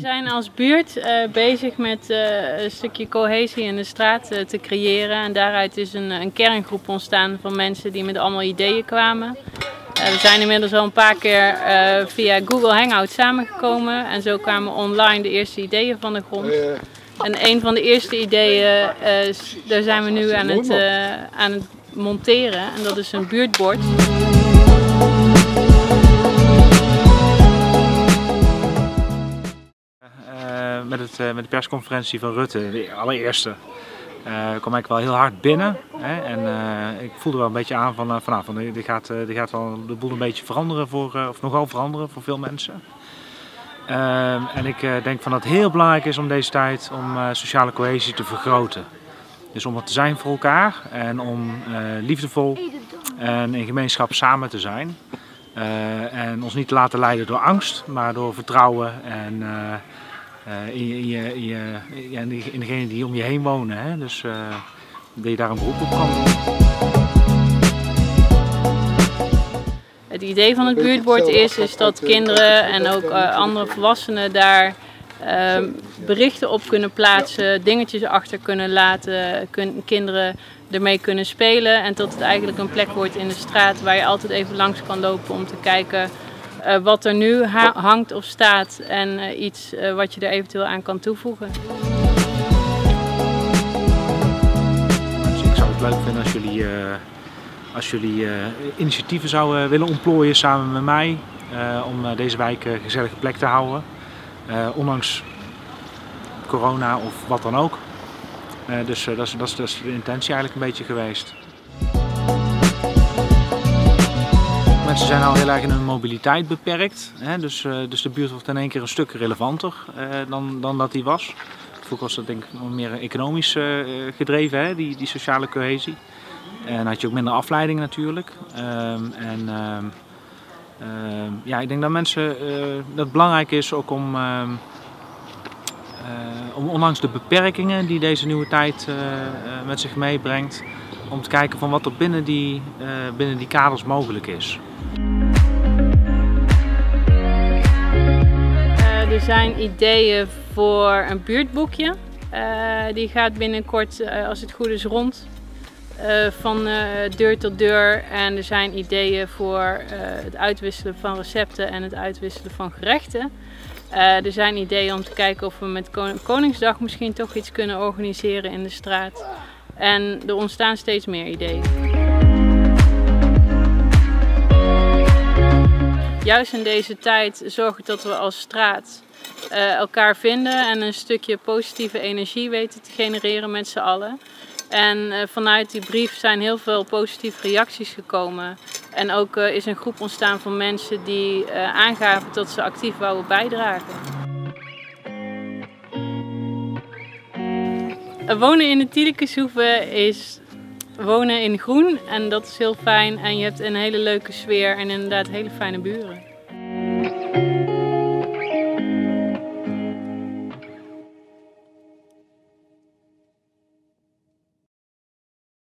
zijn als buurt bezig met een stukje cohesie in de straat te creëren. En daaruit is een kerngroep ontstaan van mensen die met allemaal ideeën kwamen. We zijn inmiddels al een paar keer via Google Hangout samengekomen. En zo kwamen online de eerste ideeën van de grond. En een van de eerste ideeën, daar zijn we nu aan het monteren. En dat is een buurtbord. Met de persconferentie van Rutte, de allereerste, kwam ik wel heel hard binnen. Hè, en ik voelde wel een beetje aan van vanavond, dit gaat wel de boel een beetje veranderen, of nogal veranderen voor veel mensen. En ik denk van dat het heel belangrijk is om deze tijd om sociale cohesie te vergroten. Dus om wat te zijn voor elkaar en om liefdevol en in gemeenschap samen te zijn. En ons niet te laten leiden door angst, maar door vertrouwen en... in degenen die om je heen wonen, hè? Dus dat je daar een beroep op kan doen. Het idee van het buurtbord is dat kinderen en ook andere volwassenen daar berichten op kunnen plaatsen, dingetjes achter kunnen laten, kinderen ermee kunnen spelen en dat het eigenlijk een plek wordt in de straat waar je altijd even langs kan lopen om te kijken wat er nu hangt of staat en iets wat je er eventueel aan kan toevoegen. Dus ik zou het leuk vinden als jullie, initiatieven zouden willen ontplooien samen met mij om deze wijk een gezellige plek te houden, ondanks corona of wat dan ook. Dus dat is de intentie eigenlijk een beetje geweest. Mensen zijn al heel erg in hun mobiliteit beperkt, hè? Dus de buurt wordt in één keer een stuk relevanter dan dat die was. Vroeger was dat denk ik meer economisch gedreven, hè? Die sociale cohesie. En dan had je ook minder afleiding natuurlijk. Ik denk dat dat het belangrijk is ook om ondanks de beperkingen die deze nieuwe tijd met zich meebrengt, om te kijken van wat er binnen die kaders mogelijk is. Er zijn ideeën voor een buurtboekje. Die gaat binnenkort, als het goed is, rond. Van deur tot deur. En er zijn ideeën voor het uitwisselen van recepten en het uitwisselen van gerechten. Er zijn ideeën om te kijken of we met Koningsdag misschien toch iets kunnen organiseren in de straat. En er ontstaan steeds meer ideeën. Juist in deze tijd zorgen dat we als straat elkaar vinden en een stukje positieve energie weten te genereren met z'n allen. En vanuit die brief zijn heel veel positieve reacties gekomen. En ook is een groep ontstaan van mensen die aangaven dat ze actief wouden bijdragen. Wonen in de Tielekeshoeven is wonen in groen en dat is heel fijn en je hebt een hele leuke sfeer en inderdaad hele fijne buren.